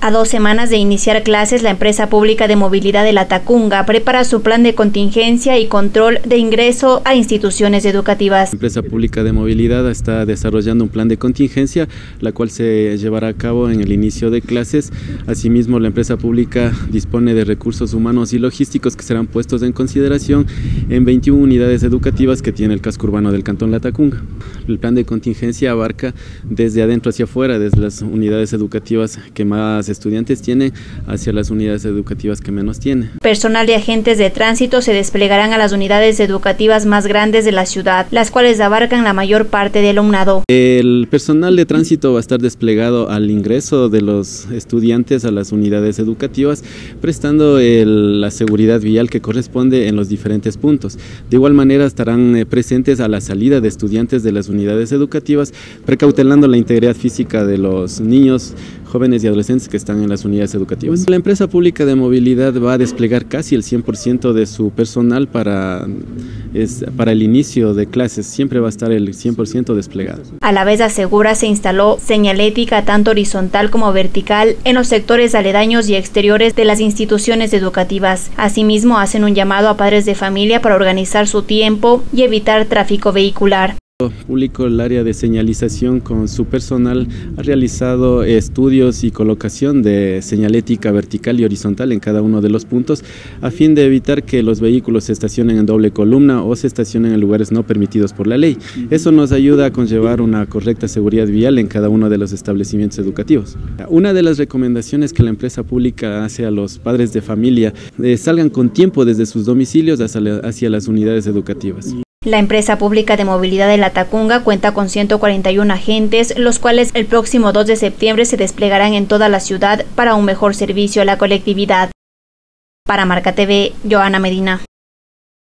A 2 semanas de iniciar clases, la Empresa Pública de Movilidad de Latacunga prepara su plan de contingencia y control de ingreso a instituciones educativas. La Empresa Pública de Movilidad está desarrollando un plan de contingencia, la cual se llevará a cabo en el inicio de clases. Asimismo, la Empresa Pública dispone de recursos humanos y logísticos que serán puestos en consideración en 21 unidades educativas que tiene el casco urbano del Cantón Latacunga. El plan de contingencia abarca desde adentro hacia afuera, desde las unidades educativas que más estudiantes tienen hacia las unidades educativas que menos tienen. Personal y agentes de tránsito se desplegarán a las unidades educativas más grandes de la ciudad, las cuales abarcan la mayor parte del alumnado. El personal de tránsito va a estar desplegado al ingreso de los estudiantes a las unidades educativas, prestando la seguridad vial que corresponde en los diferentes puntos. De igual manera estarán presentes a la salida de estudiantes de las unidades educativas, precautelando la integridad física de los niños, jóvenes y adolescentes que están en las unidades educativas. La Empresa Pública de Movilidad va a desplegar casi el 100% de su personal para el inicio de clases, siempre va a estar el 100% desplegado. A la vez asegura se instaló señalética tanto horizontal como vertical en los sectores aledaños y exteriores de las instituciones educativas. Asimismo, hacen un llamado a padres de familia para organizar su tiempo y evitar tráfico vehicular. Público, el área de señalización con su personal ha realizado estudios y colocación de señalética vertical y horizontal en cada uno de los puntos a fin de evitar que los vehículos se estacionen en doble columna o se estacionen en lugares no permitidos por la ley. Eso nos ayuda a conllevar una correcta seguridad vial en cada uno de los establecimientos educativos. Una de las recomendaciones que la Empresa Pública hace a los padres de familia salgan con tiempo desde sus domicilios hacia las unidades educativas. La Empresa Pública de Movilidad de Latacunga cuenta con 141 agentes, los cuales el próximo 2 de septiembre se desplegarán en toda la ciudad para un mejor servicio a la colectividad. Para Marca TV, Johanna Medina.